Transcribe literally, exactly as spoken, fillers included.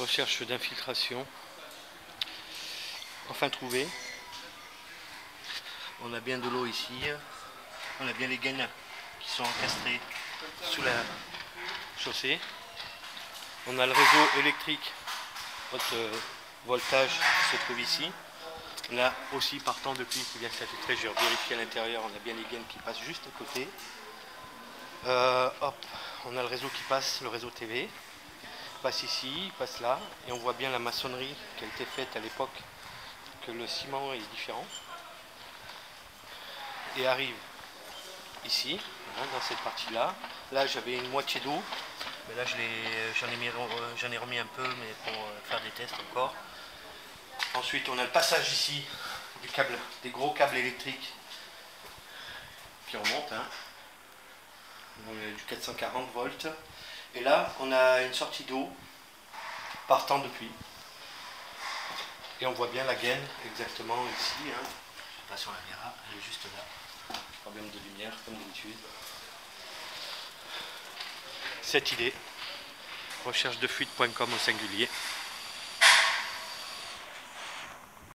recherche d'infiltration, enfin trouvé. On a bien de l'eau ici, on a bien les gaines qui sont encastrées sous la chaussée. On a le réseau électrique haute voltage qui se trouve ici. Là aussi, partant depuis qui vient s'attirer, je vérifie à l'intérieur, on a bien les gaines qui passent juste à côté. Euh, hop, on a le réseau qui passe, le réseau T V, passe ici, passe là, et on voit bien la maçonnerie qui a été faite à l'époque, que le ciment est différent, et arrive ici, hein, dans cette partie-là. Là, là j'avais une moitié d'eau, mais là j'en ai, j'en ai remis un peu, mais pour faire des tests encore. Ensuite, on a le passage ici du câble, des gros câbles électriques qui remontent, hein. Donc, du quatre cent quarante volts. Et là, on a une sortie d'eau partant depuis. Et on voit bien la gaine exactement ici, hein. Je ne sais pas si on la verra, elle est juste là. Problème de lumière, comme d'habitude. Cette idée, recherche de fuite point com au singulier.